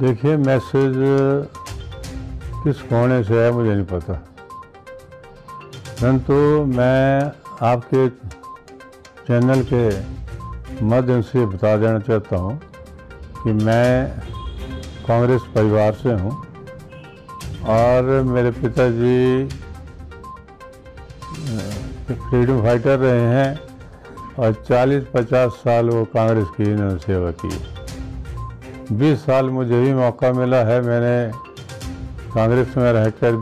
देखिए मैसेज किस कोने से है मुझे नहीं पता, परंतु मैं आपके चैनल के माध्यम से बता देना चाहता हूँ कि मैं कांग्रेस परिवार से हूँ और मेरे पिताजी फ्रीडम फाइटर रहे हैं और 40-50 साल वो कांग्रेस की इन्होंने सेवा की। 20 साल मुझे भी मौका मिला है, मैंने कांग्रेस में रहकर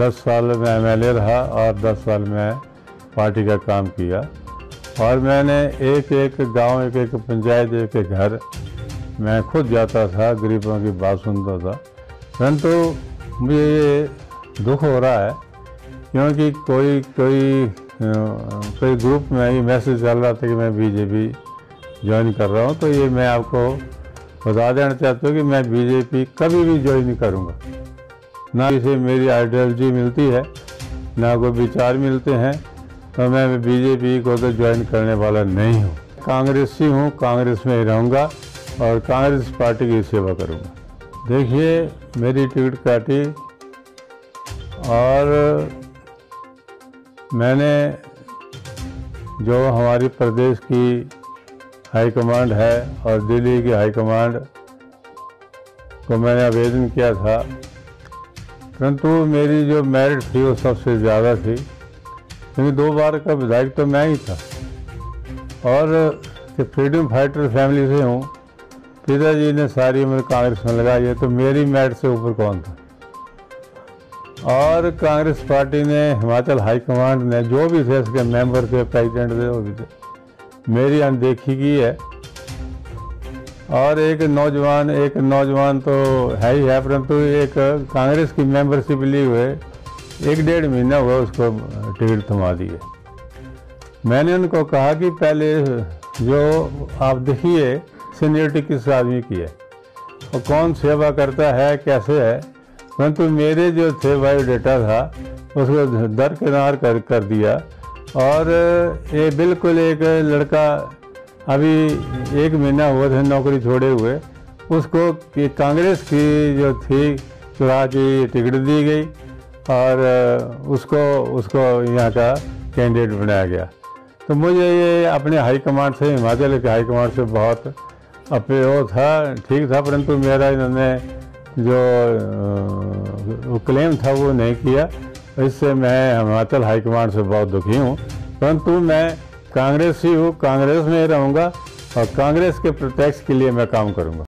10 साल में MLA रहा और 10 साल में पार्टी का काम किया और मैंने एक गांव, एक पंचायत, एक घर मैं खुद जाता था, गरीबों की बात सुनता था। परंतु मुझे ये दुख हो रहा है क्योंकि कोई ग्रुप में ये मैसेज चल रहा था कि मैं BJP ज्वाइन कर रहा हूँ, तो ये मैं आपको बता देना चाहता हूँ कि मैं BJP कभी भी ज्वाइन नहीं करूँगा। ना इसे मेरी आइडियोलॉजी मिलती है, ना कोई विचार मिलते हैं, तो मैं BJP को तो ज्वाइन करने वाला नहीं हूँ। कांग्रेस ही हूँ, कांग्रेस में ही रहूँगा और कांग्रेस पार्टी की सेवा करूँगा। देखिए मेरी टिकट काटी और मैंने जो हमारी प्रदेश की हाई कमांड है और दिल्ली की हाई कमांड को मैंने आवेदन किया था, परंतु मेरी जो मेरिट थी वो सबसे ज़्यादा थी क्योंकि 2 बार का विधायक तो मैं ही था और फ्रीडम फाइटर फैमिली से हूँ। पिताजी ने सारी उम्र कांग्रेस में लगाई है, तो मेरी मेरिट से ऊपर कौन था। और कांग्रेस पार्टी ने, हिमाचल हाई कमांड ने, जो भी थे इसके मेंबर थे, प्रेसिडेंट थे, वो भी थे, मेरी अनदेखी की है। और एक नौजवान तो है ही है, परंतु एक कांग्रेस की मेंबरशिप लिए हुए 1-1.5 महीना हुआ उसको टिकट थमा दी है। मैंने उनको कहा कि पहले जो आप देखिए सीनियरिटी किस आदमी की है और कौन सेवा करता है, कैसे है, परंतु मेरे जो थे बायोडाटा था उसको दरकिनार कर दिया। और ये बिल्कुल एक लड़का अभी 1 महीना हुआ था नौकरी छोड़े हुए, उसको कांग्रेस की जो थी चुरा की टिकट दी गई और उसको यहाँ का कैंडिडेट बनाया गया। तो मुझे ये अपने हाई कमांड से, हिमाचल के हाई कमांड से बहुत अपने वो था, ठीक था, परंतु मेरा इन्होंने जो क्लेम था वो नहीं किया। इससे मैं हिमाचल हाई कमांड से बहुत दुखी हूँ, परंतु मैं कांग्रेस ही हूँ, कांग्रेस में रहूँगा और कांग्रेस के प्रोटेक्ट के लिए मैं काम करूँगा।